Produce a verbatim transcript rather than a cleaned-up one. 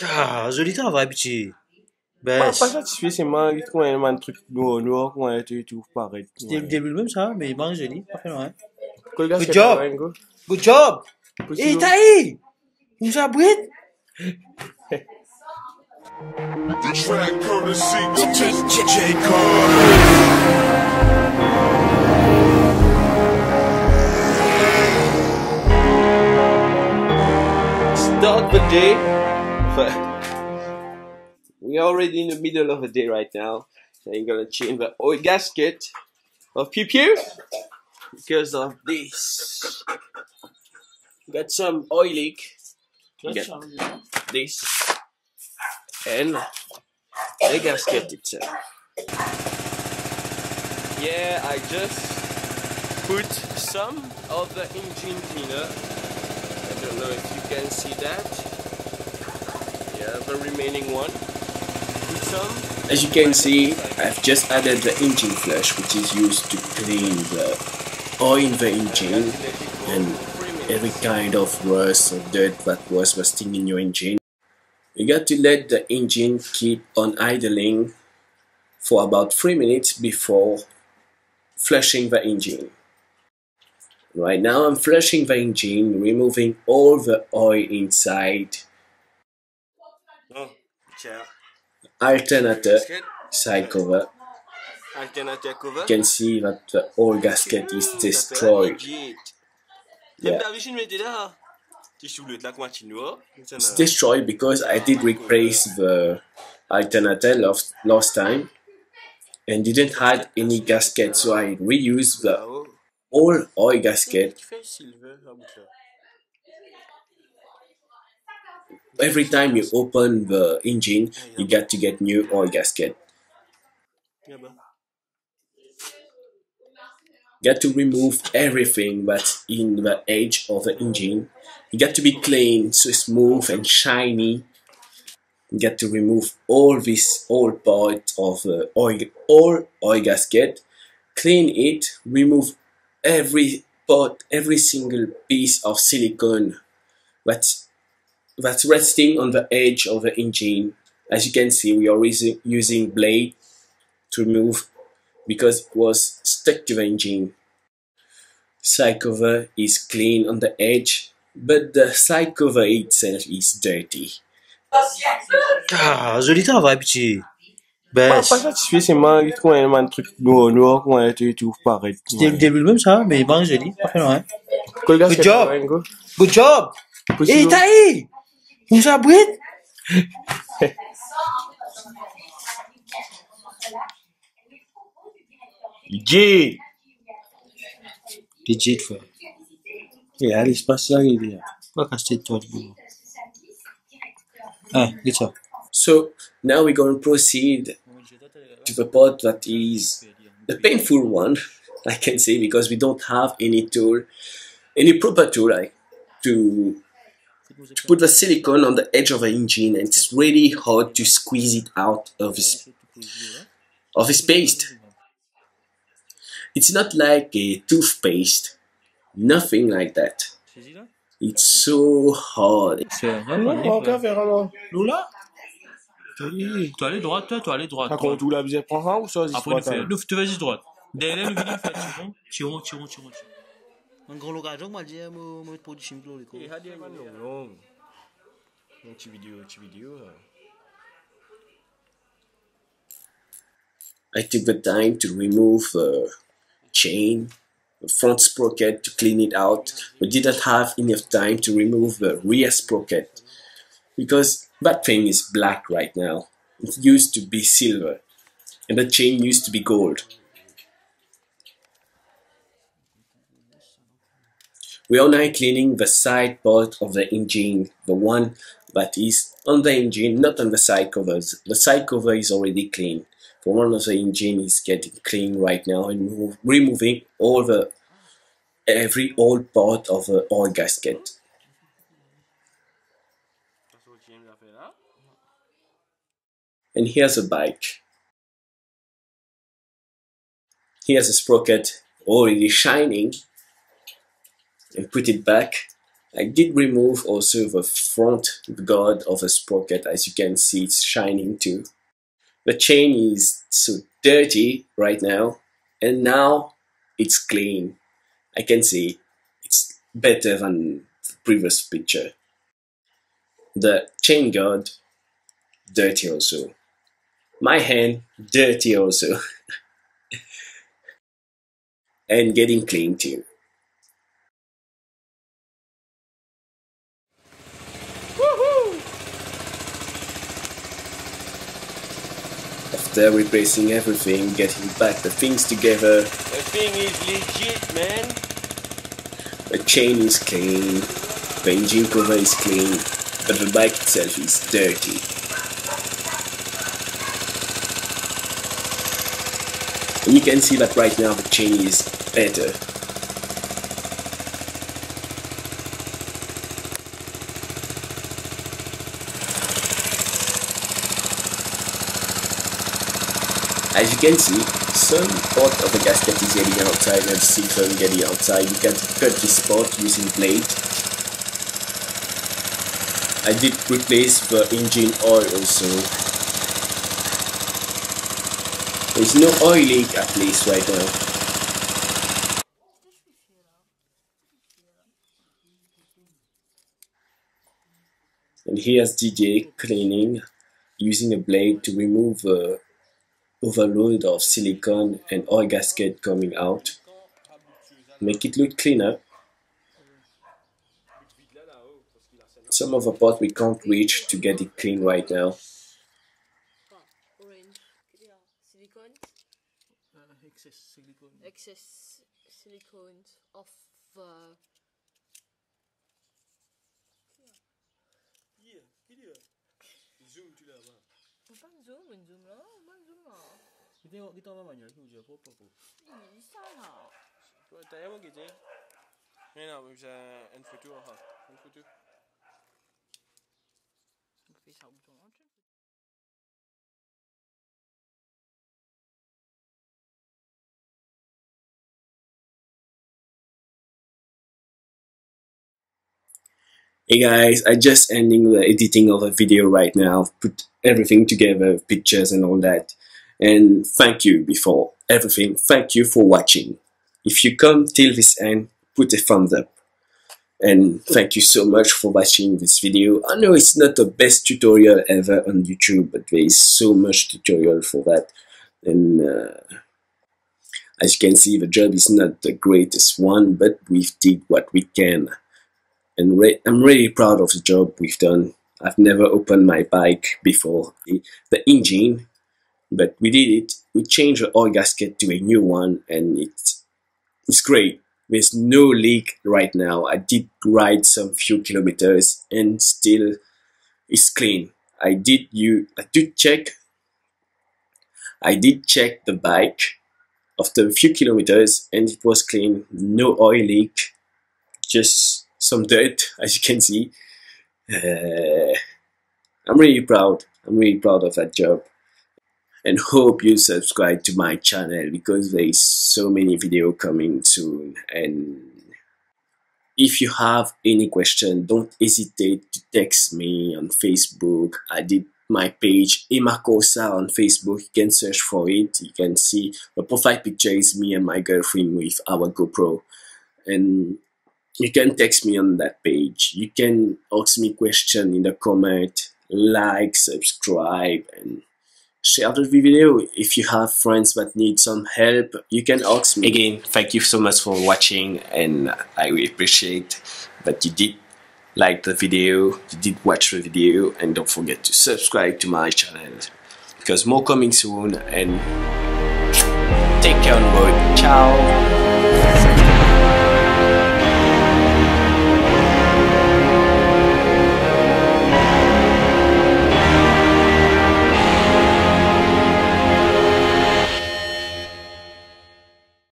Ah, joli travail, petit. Ben, pas, pas satisfait, c'est moi, il trouve un truc noir, quand tu trouves pareil. C'était le début même ça, mais il mange joli, parfait, ouais. Good job! Good job! Et Taï! Nous abrite! The track courtesy to J J Carter. Start the day. We're already in the middle of the day right now. I'm gonna change the oil gasket of Pew Pew because of this. Got some oil leak. Got this and the gasket itself. Yeah, I just put some of the engine cleaner. I don't know if you can see that. Yeah, the remaining one. Put some. As you can see, I've just added the engine flush, which is used to clean the oil in the engine and every kind of rust or dirt that was rusting in your engine. You got to let the engine keep on idling for about three minutes before flushing the engine. Right now I'm flushing the engine, removing all the oil inside. Oh, yeah. Alternator side cover. Alternator cover. You can see that the oil gasket is destroyed. Yeah. It's destroyed because I did replace the alternator last, last time and didn't add any gasket, so I reused the all oil gasket. Every time you open the engine, you got to get new oil gasket. Got to remove everything that's in the edge of the engine. You got to be clean, so smooth and shiny. You got to remove all this all part of the oil, all oil gasket, clean it, remove every part, every single piece of silicone that's, that's resting on the edge of the engine. As you can see, we are using blade to remove because it was stuck to the engine. Side cover is clean on the edge, but the side cover itself is dirty. Ah, joli travail, petit. Pas satisfait, c'est moi qui trouve un truc noir, noir, quand tu trouves pareil. C'était le début même ça, mais il mange joli, parfait, ouais. Good job! Good job! Et Taï! Nous abrite! G! G, frère. Et allez, se passe là, il est là. Pourquoi casser toi, le boulot? Ah, get up. So now we're going to proceed to the part that is the painful one, I can say, because we don't have any tool, any proper tool like, to, to put the silicone on the edge of the engine, and it's really hard to squeeze it out of this, of this paste. It's not like a toothpaste, nothing like that. It's so hard. Tu dois aller droite, toi, tu dois aller droite. Quand tu l'as bien prendre un ou ça? Après, tu vas juste droite. Derrière le vidéo, tu fais tirons, tirons, tirons. Un grand logage, on m'a dit, on m'a dit, on m'a dit, on petit vidéo, petit vidéo. I took the time to remove the chain, the front sprocket to clean it out, but didn't have enough time to remove the rear sprocket because that thing is black right now. It used to be silver, and the chain used to be gold. We are now cleaning the side part of the engine, the one that is on the engine, not on the side covers. The side cover is already clean. The one of the engine is getting clean right now and removing all the every old part of the oil gasket. And here's a bike. Here's a sprocket already shining. And put it back. I did remove also the front guard of the sprocket. As you can see, it's shining too. The chain is so dirty right now, and now it's clean. I can see it's better than the previous picture. The chain guard, dirty also. My hand, dirty also. And getting clean too. After replacing everything, getting back the things together. The thing is legit, man. The chain is clean, the engine cover is clean, but the bike itself is dirty. And you can see that right now the chain is better. As you can see, some part of the gasket is getting outside and still from getting outside. You can cut this part using blade. I did replace the engine oil also. There's no oil leak at least right now. And here's D J cleaning using a blade to remove the uh, overload of silicone and oil gasket coming out, make it look cleaner. Some of the parts we can't reach to get it clean right now. Excess silicone of the Hey guys, I just ending the editing of a video right now. Put everything together, pictures and all that. And thank you before everything, thank you for watching. If you come till this end, put a thumbs up. And thank you so much for watching this video. I know it's not the best tutorial ever on YouTube, but there is so much tutorial for that. And uh, as you can see, the job is not the greatest one, but we did what we can. And re I'm really proud of the job we've done. I've never opened my bike before. The, the engine. But we did it, we changed the oil gasket to a new one, and it's, it's great. There's no leak right now. I did ride some few kilometers and still it's clean. I did you I did check I did check the bike after a few kilometers and it was clean, no oil leak, just some dirt as you can see. Uh, I'm really proud. I'm really proud of that job. And hope you subscribe to my channel because there is so many videos coming soon. And if you have any question, don't hesitate to text me on Facebook. I did my page Emma Corsa on Facebook. You can search for it. You can see the profile picture is me and my girlfriend with our GoPro. And you can text me on that page. You can ask me questions in the comment, like, subscribe, and share the video. If you have friends that need some help, you can ask me. Again, thank you so much for watching, and I really appreciate that you did like the video, you did watch the video, and don't forget to subscribe to my channel because more coming soon. And take care on the road. Ciao.